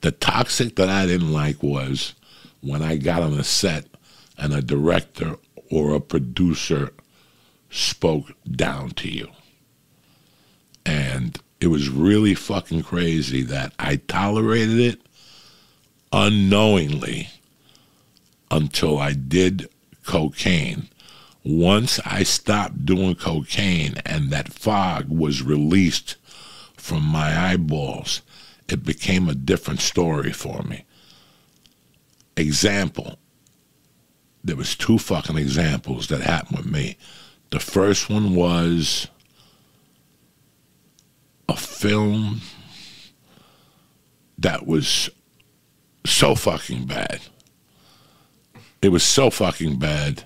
The toxic that I didn't like was when I got on a set and a director or a producer spoke down to you. And it was really fucking crazy that I tolerated it unknowingly until I did cocaine. Once I stopped doing cocaine and that fog was released from my eyeballs, it became a different story for me. Example. There was two fucking examples that happened with me. The first one was a film that was so fucking bad. It was so fucking bad.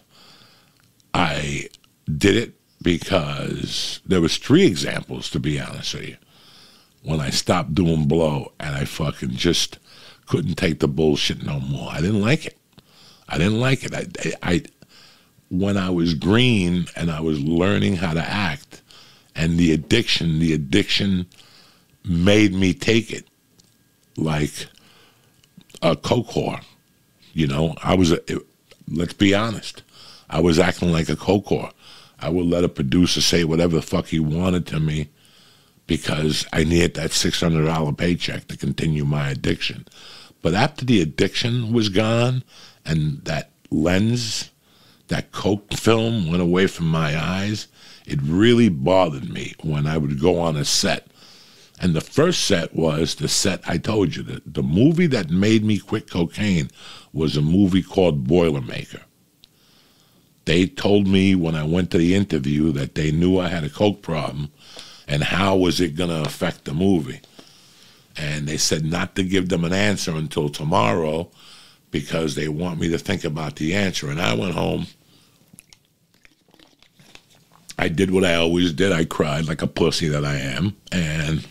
I did it because there was three examples, to be honest with you. When I stopped doing blow and I fucking just couldn't take the bullshit no more. I didn't like it. I didn't like it. When I was green and I was learning how to act, and the addiction made me take it like a coke whore. You know, let's be honest. I was acting like a coke whore. I would let a producer say whatever the fuck he wanted to me because I needed that $600 paycheck to continue my addiction. But after the addiction was gone and that lens, that coke film went away from my eyes, it really bothered me when I would go on a set. And the first set was the set I told you. The movie that made me quit cocaine was a movie called Boilermaker. They told me when I went to the interview that they knew I had a coke problem and how was it going to affect the movie. And they said not to give them an answer until tomorrow because they want me to think about the answer. And I went home. I did what I always did. I cried like a pussy that I am. And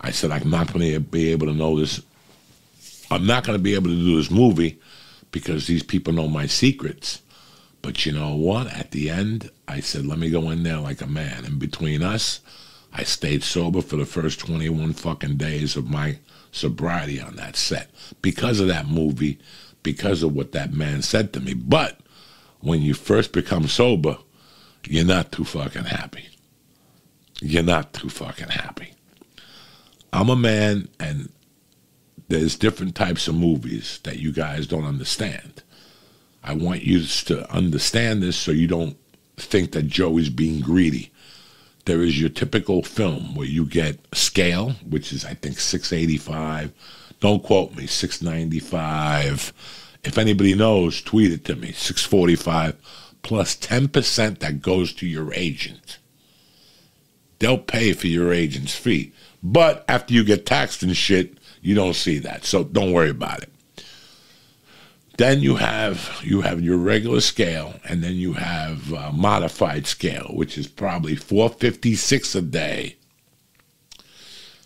I said, I'm not going to be able to know this. I'm not going to be able to do this movie because these people know my secrets. But you know what? At the end, I said, let me go in there like a man. And between us, I stayed sober for the first 21 fucking days of my sobriety on that set because of that movie, because of what that man said to me. But when you first become sober, you're not too fucking happy. You're not too fucking happy. I'm a man, and there's different types of movies that you guys don't understand. I want you to understand this so you don't think that Joey's being greedy. There is your typical film where you get scale, which is, I think, 685. Don't quote me, 695. If anybody knows, tweet it to me, 645. Plus 10% that goes to your agent. They'll pay for your agent's fee. But after you get taxed and shit, you don't see that. So don't worry about it. Then you have your regular scale, and then you have a modified scale, which is probably 456 a day.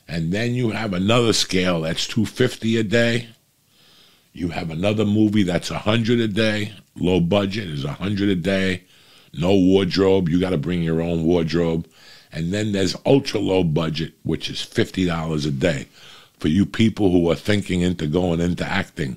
And then you have another scale that's 250 a day. You have another movie that's 100 a day. Low budget is 100 a day. No wardrobe. You got to bring your own wardrobe. And then there's ultra low budget, which is $50 a day. For you people who are thinking into going into acting,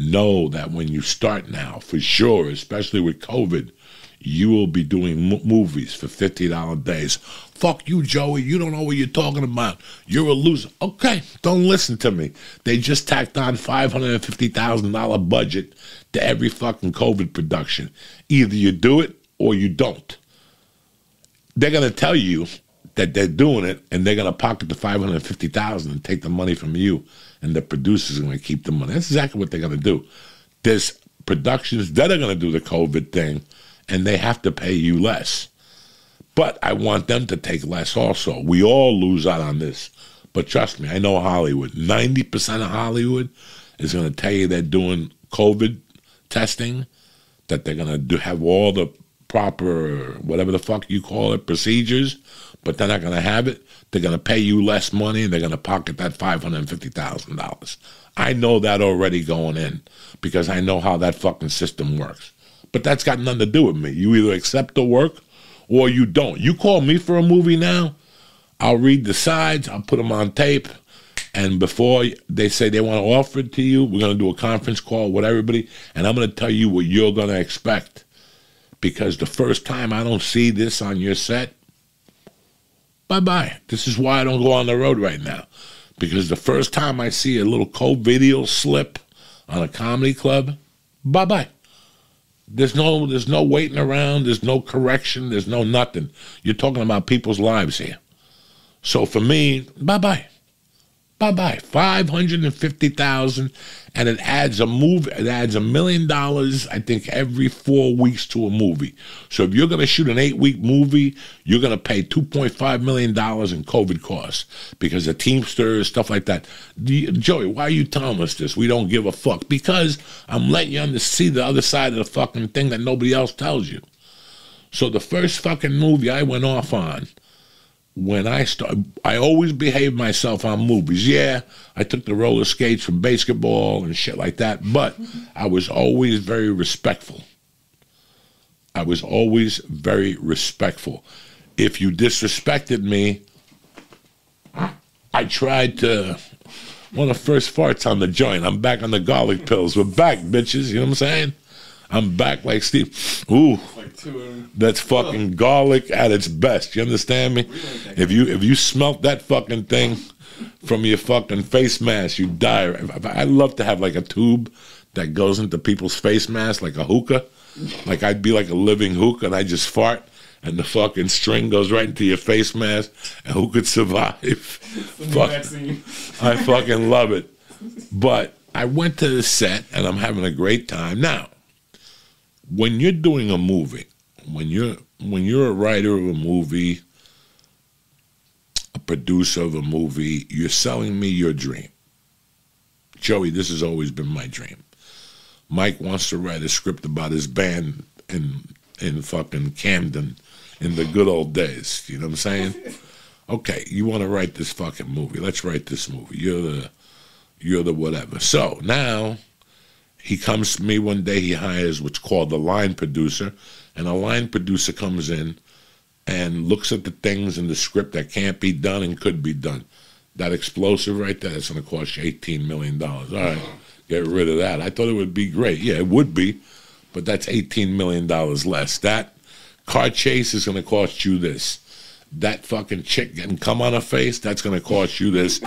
know that when you start now, for sure, especially with COVID, you will be doing movies for $50 days. Fuck you, Joey. You don't know what you're talking about. You're a loser. Okay, don't listen to me. They just tacked on $550,000 budget to every fucking COVID production. Either you do it or you don't. They're going to tell you that they're doing it, and they're going to pocket the $550,000 and take the money from you, and the producers are going to keep the money. That's exactly what they're going to do. There's productions that are going to do the COVID thing, and they have to pay you less. But I want them to take less also. We all lose out on this. But trust me, I know Hollywood. 90% of Hollywood is going to tell you they're doing COVID testing, that they're going to have all the proper, whatever the fuck you call it, procedures, but they're not going to have it. They're going to pay you less money, and they're going to pocket that $550,000. I know that already going in because I know how that fucking system works. But that's got nothing to do with me. You either accept the work or you don't. You call me for a movie now, I'll read the sides, I'll put them on tape, And before they say they want to offer it to you, we're going to do a conference call with everybody, and I'm going to tell you what you're going to expect. Because the first time I don't see this on your set, bye-bye. This is why I don't go on the road right now. Because the first time I see a little cold video slip on a comedy club, bye-bye. There's no waiting around. There's no correction. There's no nothing. You're talking about people's lives here. So for me, bye-bye. Bye-bye. $550,000, and it adds a movie. It adds $1 million, I think, every 4 weeks to a movie. So if you're going to shoot an 8-week movie, you're going to pay $2.5 million in COVID costs because the Teamsters, stuff like that. Joey, why are you telling us this? We don't give a fuck. Because I'm letting you see the other side of the fucking thing that nobody else tells you. So the first fucking movie I went off on, when I started, I always behaved myself on movies. Yeah, I took the roller skates from basketball and shit like that, but I was always very respectful. I was always very respectful. If you disrespected me, I tried to, one of the first farts on the joint. I'm back on the garlic pills. We're back, bitches. You know what I'm saying? I'm back like Steve. Ooh, that's fucking garlic at its best. You understand me? If you smelt that fucking thing from your fucking face mask, you die. I'd love to have like a tube that goes into people's face mask, like a hookah. Like I'd be like a living hookah, and I just fart, and the fucking string goes right into your face mask. And who could survive? Fuck, I fucking love it. But I went to the set, and I'm having a great time now. When you're doing a movie, when you're a writer of a movie, a producer of a movie, you're selling me your dream. Joey, this has always been my dream. Mike wants to write a script about his band in fucking Camden in the good old days. You know what I'm saying? Okay, you want to write this fucking movie. Let's write this movie. You're the whatever. So now he comes to me one day, he hires what's called the line producer, and a line producer comes in and looks at the things in the script that can't be done and could be done. That explosive right there, that's going to cost you $18 million. All right, get rid of that. I thought it would be great. Yeah, it would be, but that's $18 million less. That car chase is going to cost you this. That fucking chick getting cum on her face, that's going to cost you this.